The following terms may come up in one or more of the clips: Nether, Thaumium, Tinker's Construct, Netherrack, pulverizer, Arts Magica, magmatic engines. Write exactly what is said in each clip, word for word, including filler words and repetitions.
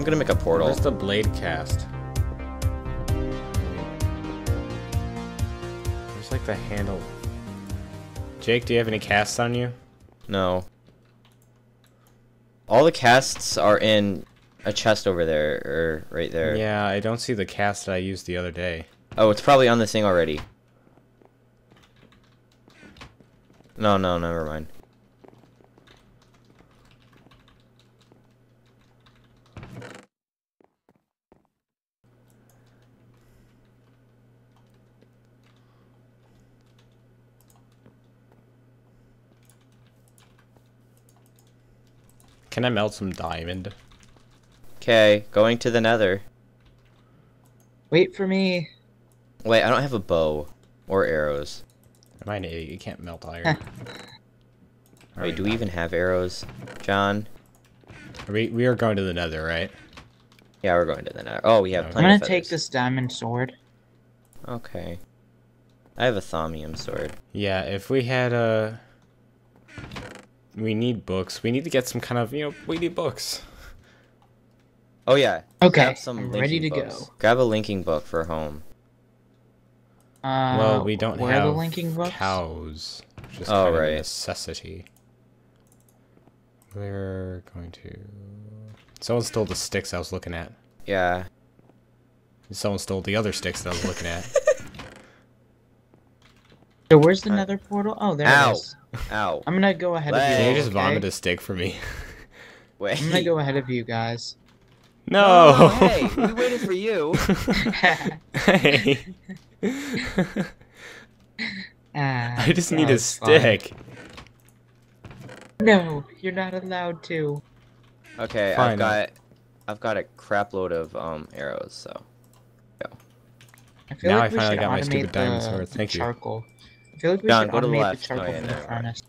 I'm gonna make a portal. Where's the blade cast? Where's like the handle? Jake, do you have any casts on you? No. All the casts are in a chest over there, or right there. Yeah, I don't see the cast that I used the other day. Oh, it's probably on this thing already. No, no, never mind. Can I melt some diamond? Okay, going to the Nether. Wait for me. Wait, I don't have a bow or arrows. I'm an idiot. You can't melt iron. Wait, do we even have arrows, John? Are we we are going to the Nether, right? Yeah, we're going to the Nether. Oh, we have. Okay. Plenty I'm gonna of take this diamond sword. Okay. I have a thaumium sword. Yeah, if we had a. We need books. We need to get some kind of, you know, we need books. Oh, yeah. Okay, grab some I'm ready to books. go. Grab a linking book for home. Uh, well, we don't have the linking books? cows. Just oh, kind of right. necessity. We're going to... Someone stole the sticks I was looking at. Yeah. Someone stole the other sticks that I was looking at. So where's the Nether portal? Oh, there Ow. it is. Ow. I'm gonna go ahead Leg. of you. Can you just vomit okay? a stick for me? Wait. I'm gonna go ahead of you guys. No! Oh, hey, we waited for you. Hey. Ah, I just need a stick. Fun. No, you're not allowed to. Okay, Fine. I've got I've got a crap load of um arrows, so. Go. I feel now like I finally got my stupid diamond sword. Thank you. Charcoal. I feel like we John, should go to the left. The oh, yeah, no, right.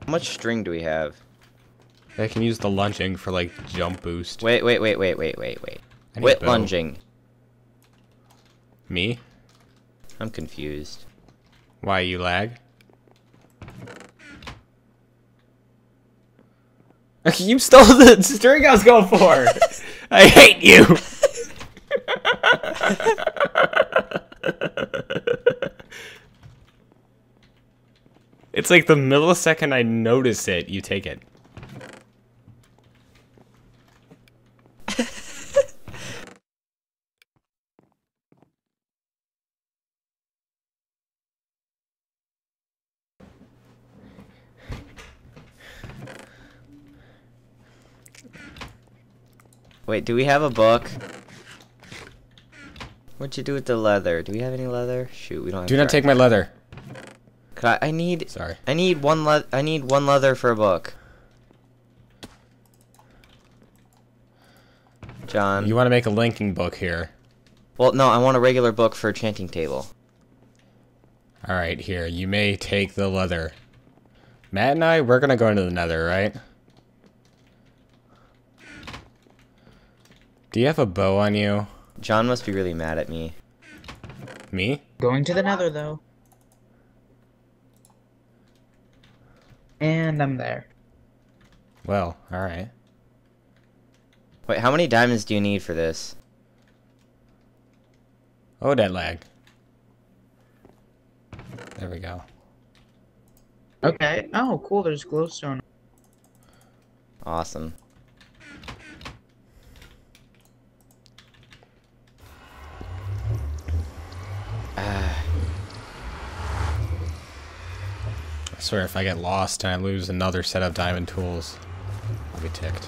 How much string do we have? I can use the lunging for like jump boost. Wait, wait, wait, wait, wait, wait, wait. What lunging? Me? I'm confused. Why you lag? You stole the string I was going for. I hate you. It's like the millisecond I notice it, you take it. Wait, do we have a book? What'd you do with the leather? Do we have any leather? Shoot, we don't have Do not take my leather. I, I need. Sorry. I need one le I need one leather for a book. John. You want to make a linking book here? Well, no. I want a regular book for a chanting table. All right, here. You may take the leather. Matt and I, we're gonna go into the Nether, right? Do you have a bow on you? John must be really mad at me. Me? Going to the Nether though. And I'm there. Well, alright. Wait, how many diamonds do you need for this? Oh, that lag. There we go. Okay. Oh, cool. There's glowstone. Awesome. I swear if I get lost and I lose another set of diamond tools, I'll be ticked.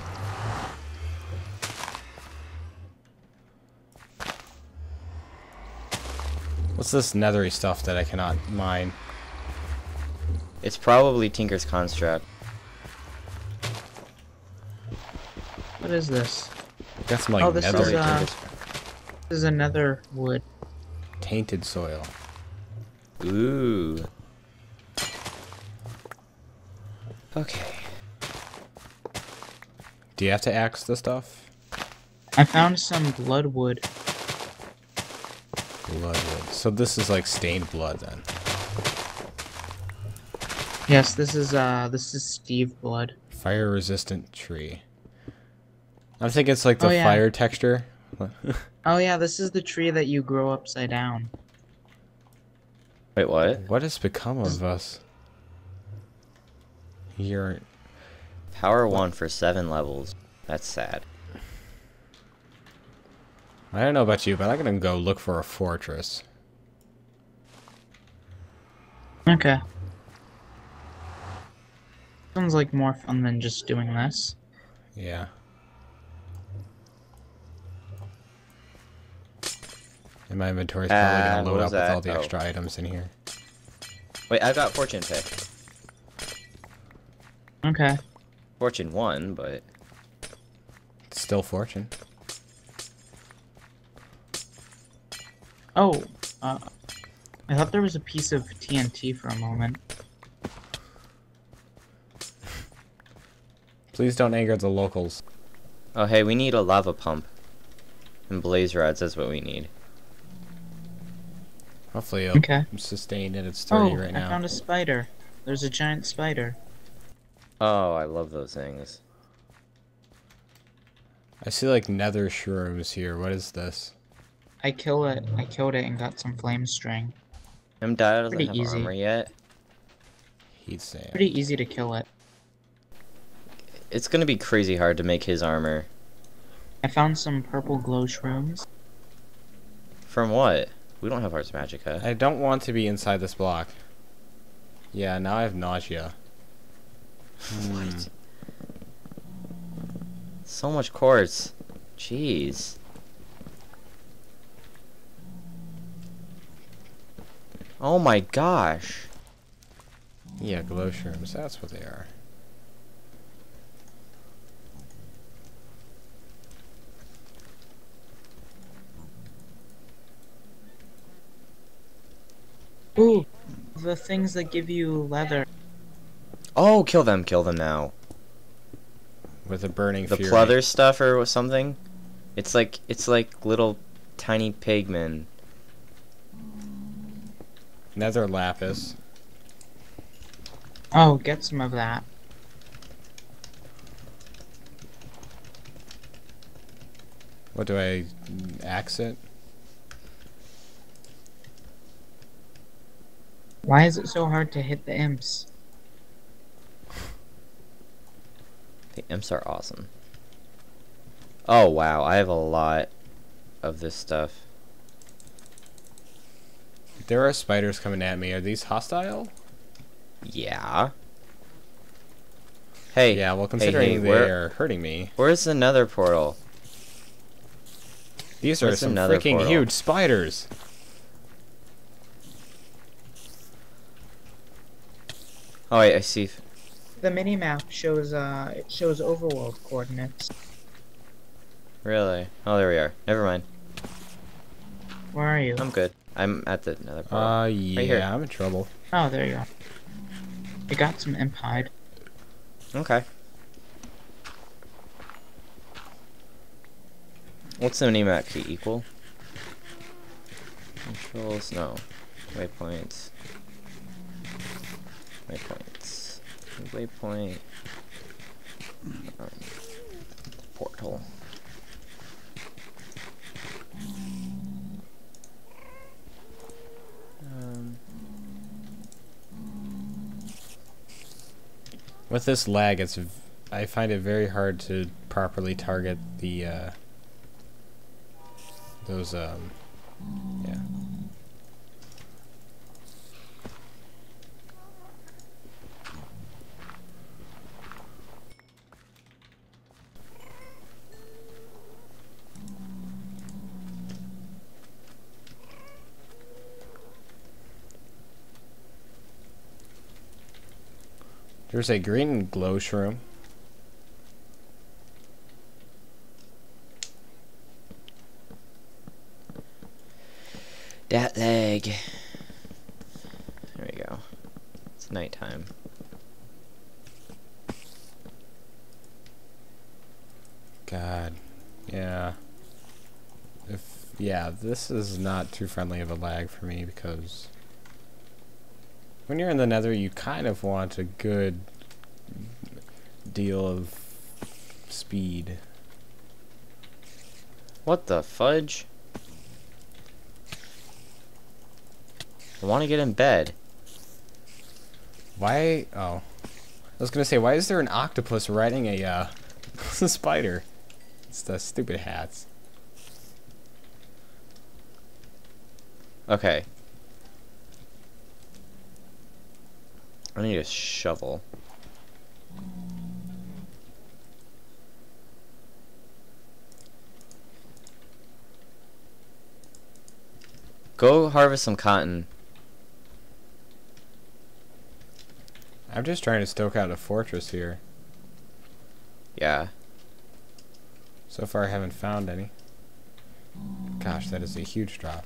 What's this nethery stuff that I cannot mine? It's probably Tinker's Construct. What is this? I've got some like oh, this nethery is, uh, this is a nether wood. Tainted soil. Ooh. Okay. Do you have to axe the stuff? I found some bloodwood. Bloodwood. So this is like stained blood then. Yes, this is uh this is Steve blood. Fire resistant tree. I think it's like the oh, yeah. fire texture. Oh yeah, this is the tree that you grow upside down. Wait, what? What has become of us? You're... Power one for seven levels. That's sad. I don't know about you, but I'm gonna go look for a fortress. Okay. Sounds like more fun than just doing this. Yeah. And my inventory's probably uh, gonna load up that? with all the oh. extra items in here. Wait, I got fortune pick. Okay. Fortune one, but... It's still fortune. Oh, uh, I thought there was a piece of T N T for a moment. Please don't anger the locals. Oh hey, we need a lava pump. And blaze rods, that's what we need. Hopefully it'll okay. sustain at its thirty oh, right now. I found a spider. There's a giant spider. Oh, I love those things. I see like nether shrooms here. What is this? I kill it. I killed it and got some flame string. I'm dying. Doesn't have easy. armor yet. He'd say pretty easy to kill it. It's gonna be crazy hard to make his armor. I found some purple glow shrooms. From what? We don't have Arts Magica. I don't want to be inside this block. Yeah, now I have nausea. What? So much quartz. Jeez. Oh my gosh. Yeah, glow shrooms, that's what they are. Ooh, the things that give you leather. Oh, kill them, kill them now. With a burning fury. The pleather stuff or something? It's like, it's like little tiny pigmen. Nether lapis. Oh, get some of that. What do I axe it? Why is it so hard to hit the imps? The imps are awesome. Oh wow, I have a lot of this stuff. There are spiders coming at me. Are these hostile? Yeah. Hey. Yeah, well, considering hey, hey, they're hurting me. Where's another portal? These where's are some freaking portal? huge spiders. Oh, wait, I see. The mini-map shows, uh, it shows overworld coordinates. Really? Oh, there we are. Never mind. Where are you? I'm good. I'm at the nether portal. Uh, yeah, right here. I'm in trouble. Oh, there you are. I got some imp hide. Okay. What's the minimap key equal? Controls? No. Waypoints. Waypoints. Waypoint. Um, portal. With this lag, it's v I find it very hard to properly target the uh, those um yeah. There's a green glow shroom. Dat leg. There we go. It's nighttime. God. Yeah. If yeah, this is not too friendly of a lag for me because when you're in the nether, you kind of want a good deal of speed. What the fudge? I want to get in bed. Why? Oh. I was going to say, why is there an octopus riding a, uh, a spider? It's the stupid hats. Okay. I need a shovel. Go harvest some cotton. I'm just trying to stoke out a fortress here. Yeah. So far I haven't found any. Gosh, that is a huge drop.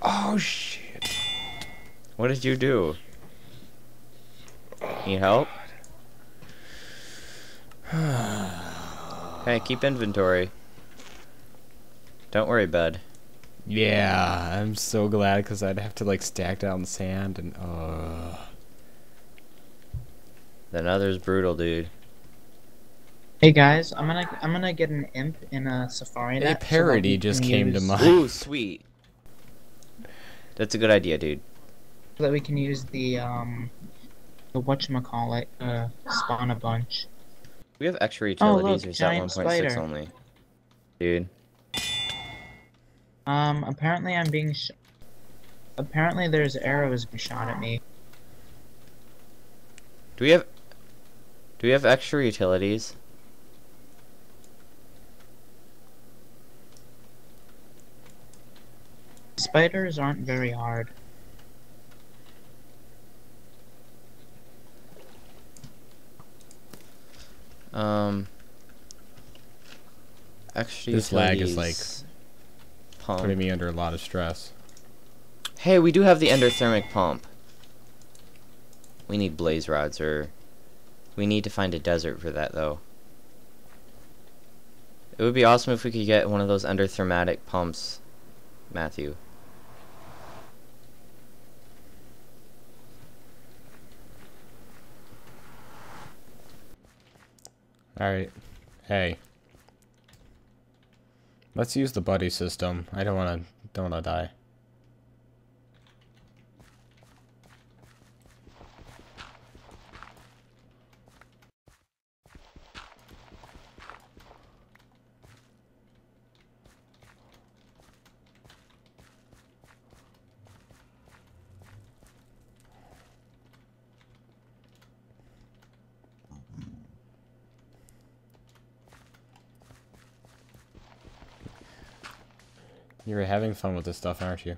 Oh, shit. What did you do? Need help? Hey, keep inventory. Don't worry, bud. Yeah, I'm so glad, because I'd have to like stack down sand and uh the Nether's brutal, dude. Hey guys, I'm gonna I'm gonna get an imp in a safari net. A parody so just came use... to mind. Ooh, sweet. That's a good idea, dude. So that we can use the um the whatchamacallit uh spawn a bunch. We have extra utilities. Oh, look, giant spider. one point six only. Dude. Um, apparently I'm being sh- Apparently there's arrows being shot at me. Do we have- Do we have extra utilities? Spiders aren't very hard. Um... Extra this utilities... This lag is like... Pump. Putting me under a lot of stress. Hey, we do have the endothermic pump. We need blaze rods, or we need to find a desert for that, though. It would be awesome if we could get one of those endothermic pumps, Matthew. All right. Hey. Let's use the buddy system. I don't wanna don't wanna die. You're having fun with this stuff, aren't you?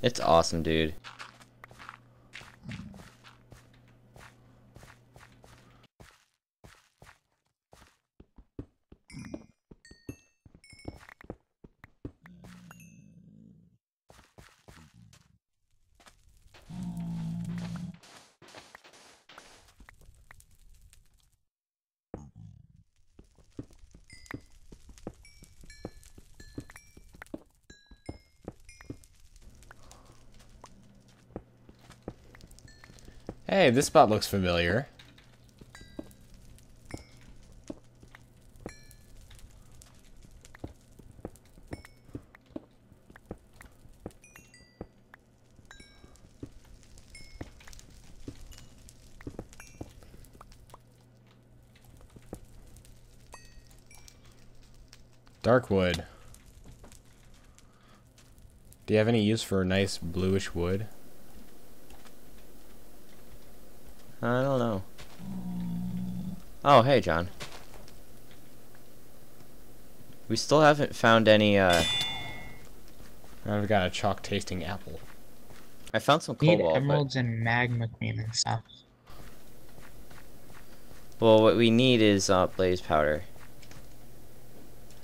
It's awesome, dude. Hey, this spot looks familiar. Dark wood. Do you have any use for nice bluish wood? I don't know. Oh, hey, John. We still haven't found any, uh... I've got a chalk-tasting apple. I found some cobalt, need emeralds but... and magma cream and stuff. Well, what we need is, uh, blaze powder.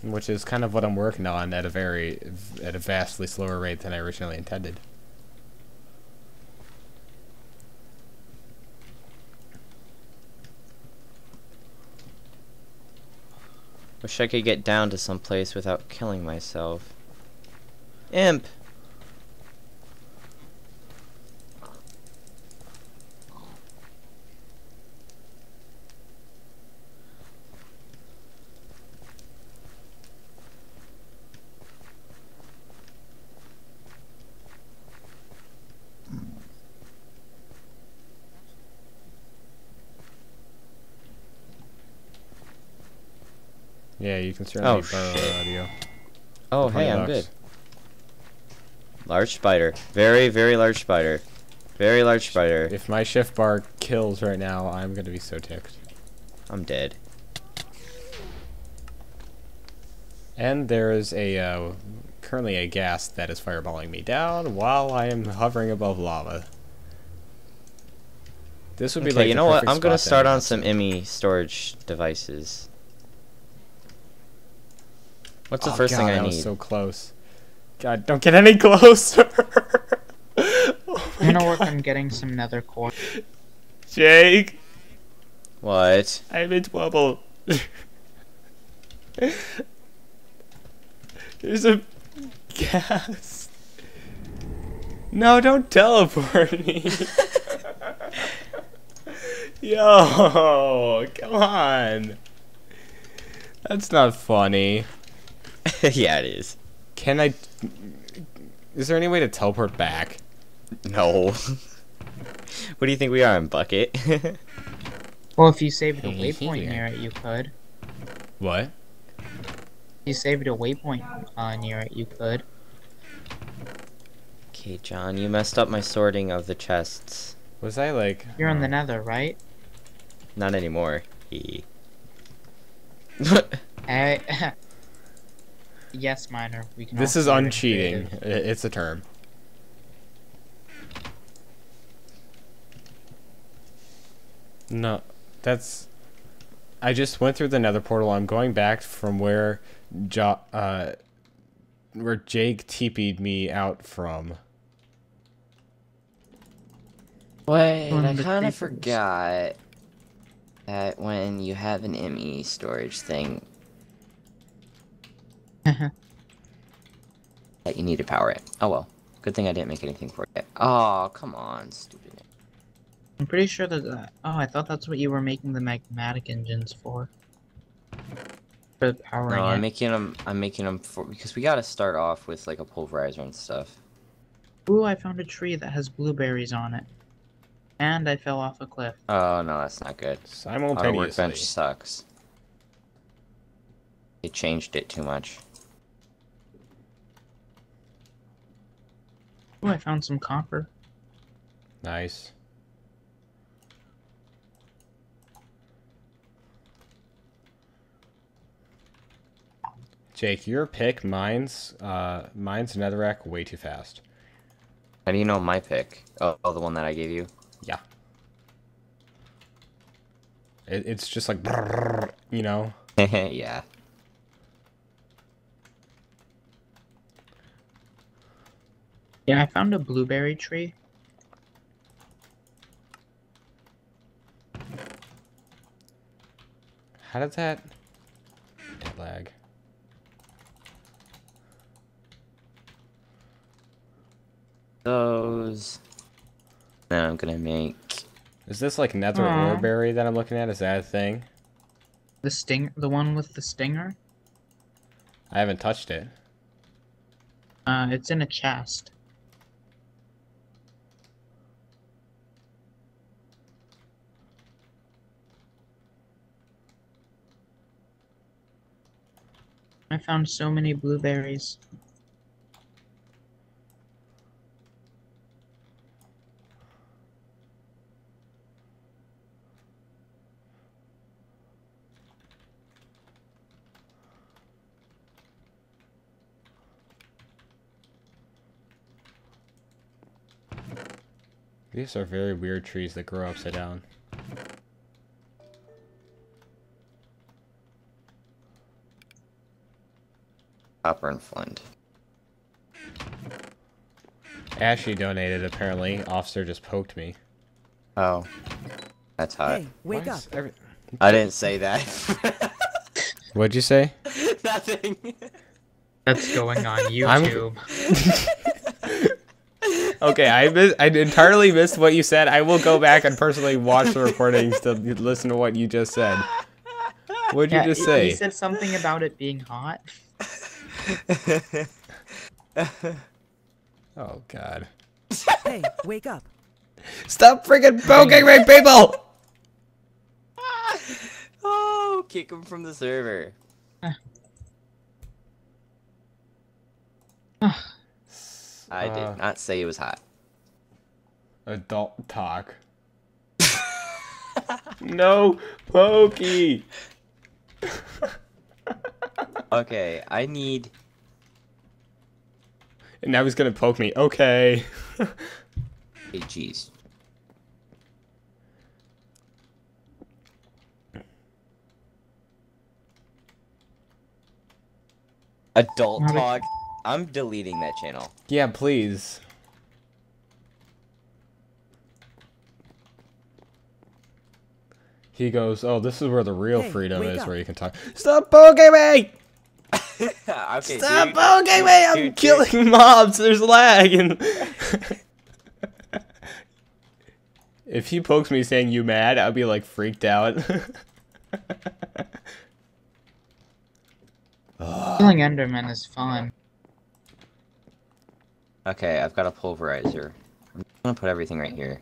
Which is kind of what I'm working on at a very... at a vastly slower rate than I originally intended. Wish I could get down to some place without killing myself. Imp! Yeah, you can certainly oh, borrow shit. audio. Oh, hey, I'm good. Large spider. Very, very large spider. Very large spider. If my shift bar kills right now, I'm going to be so ticked. I'm dead. And there is a uh, currently a gas that is fireballing me down while I am hovering above lava. This would be okay, like you know what? I'm going to start on some M E storage devices. What's the oh, first God, thing I that need? Was so close. God, don't get any closer. Oh my you know God. What? I'm getting some nether core. Jake. What? I'm in trouble. There's a gas. No, don't teleport me. Yo, come on. That's not funny. Yeah, it is. Can I... Is there any way to teleport back? No. What do you think we are, in bucket? Well, if you saved a waypoint near it, you could. What? If you saved a waypoint uh, near it, you could. Okay, John, you messed up my sorting of the chests. Was I like... You're in the nether, right? Not anymore. He. I... Yes, minor. We can. This is uncheating. It. It's a term. No, that's. I just went through the nether portal. I'm going back from where, jo uh, where Jake T P'd me out from. Wait, I kind of forgot that when you have an M E storage thing. That you need to power it. Oh well. Good thing I didn't make anything for it. Oh, come on, stupid. I'm pretty sure that. Uh, oh, I thought that's what you were making the magmatic engines for. For powering. No, I'm it. making them. I'm making them for because we got to start off with like a pulverizer and stuff. Ooh, I found a tree that has blueberries on it, and I fell off a cliff. Oh no, that's not good. Simultaneously. Our workbench sucks. It changed it too much. Oh, I found some copper. Nice. Jake, your pick mines, uh, mines netherrack way too fast. How do you know my pick? Oh, oh the one that I gave you? Yeah. It, it's just like, you know? Yeah. Yeah, I found a blueberry tree. How did that lag? Those. Now I'm gonna make. Is this like nether warberry that I'm looking at? Is that a thing? The sting, the one with the stinger. I haven't touched it. Uh, it's in a chest. I found so many blueberries. These are very weird trees that grow upside down. Copper and flint. Ashley donated, apparently. Officer just poked me. Oh. That's hot. Hey, wake Why up. Every... I didn't say that. What'd you say? Nothing. That's going on YouTube. Okay, I, miss I entirely missed what you said. I will go back and personally watch the recordings to listen to what you just said. What'd yeah, you just say? He said something about it being hot. Oh God. Hey, wake up. Stop freaking poking me, people! Oh, kick him from the server. Uh. Uh. I did not say it was hot. Adult talk. No, Pokey! Okay, I need... And now he's gonna poke me. Okay. Hey, jeez. Adult talk. I'm deleting that channel. Yeah, please. He goes, oh, this is where the real hey, freedom is, up. where you can talk. Stop poking me! Okay, stop poking me! I'm dude, killing dude. mobs. There's lag. And if he pokes me saying you mad, I'd be like freaked out. Killing Enderman is fun. Okay, I've got a pulverizer. I'm gonna put everything right here.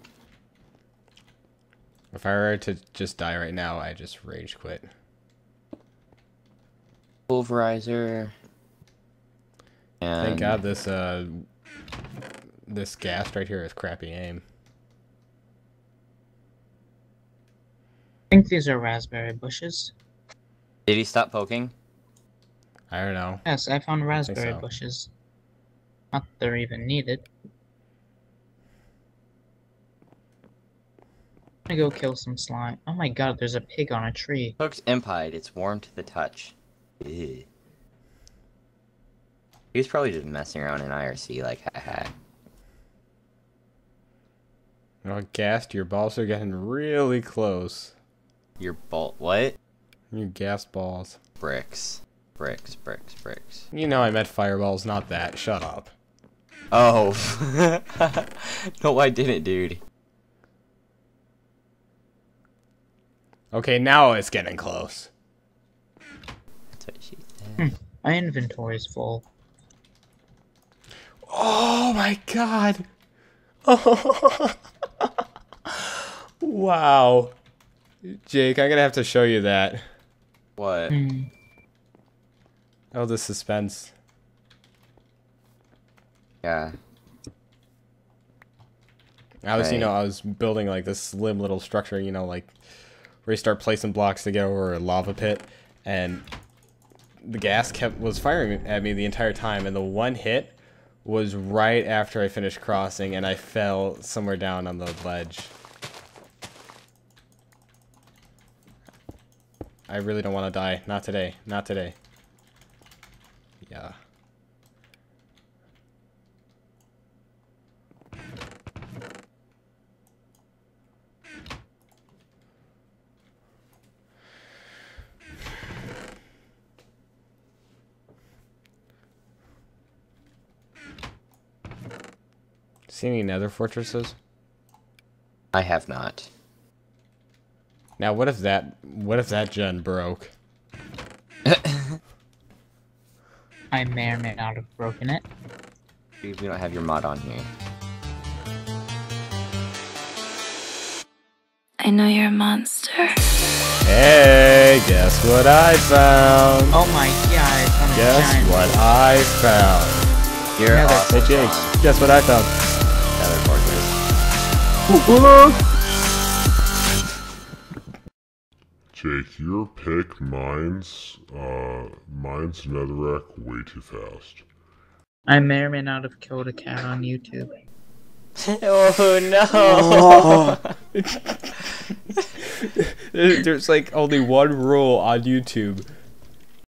If I were to just die right now, I just rage quit. Pulverizer. And thank God this uh this ghast right here is crappy aim. I think these are raspberry bushes. Did he stop poking? I don't know. Yes, I found raspberry I so. bushes. Not that they're even needed. I'm gonna go kill some slime. Oh my God, there's a pig on a tree. Looks impied. It's warm to the touch. Ew. He was probably just messing around in I R C, like, haha. Oh, Ghast, your balls are getting really close. Your ball, what? Your gas balls. Bricks. Bricks, bricks, bricks. You know I meant fireballs, not that. Shut up. Oh. No, I didn't, dude. Okay, now it's getting close. Hmm. My inventory's full. Oh my God! Oh. Wow, Jake, I'm gonna have to show you that. What? Mm. Oh, the suspense. Yeah. I was, right. you know, I was building like this slim little structure, you know, like where you start placing blocks to get over a lava pit, and the gas kept was firing at me the entire time, and the one hit was right after I finished crossing, and I fell somewhere down on the ledge. I really don't want to die. Not today. Not today. Yeah. See any nether fortresses? I have not. Now what if that what if that gen broke? I may or may not have broken it. We don't have your mod on here. I know you're a monster. Hey, guess what I found? Oh my God, I found a Guess giant. what I found. You're nether awesome. Hey Jake, guess what I found? Jake, your pick mines, uh, mines netherrack way too fast. I may or may not have killed a cat on YouTube. Oh no! Oh. There's like only one rule on YouTube.